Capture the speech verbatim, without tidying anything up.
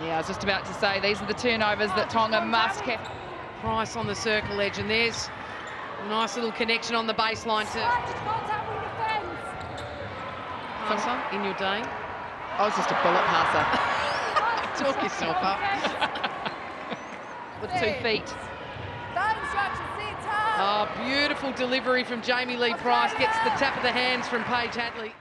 Yeah, I was just about to say, these are the turnovers that Tonga must get. Price on the circle edge, and there's a nice little connection on the baseline to... Passer, in your day. I was just a bullet passer. Talk yourself up. With two feet. Oh, beautiful delivery from Jamie Lee Price. Gets the tap of the hands from Paige Hadley.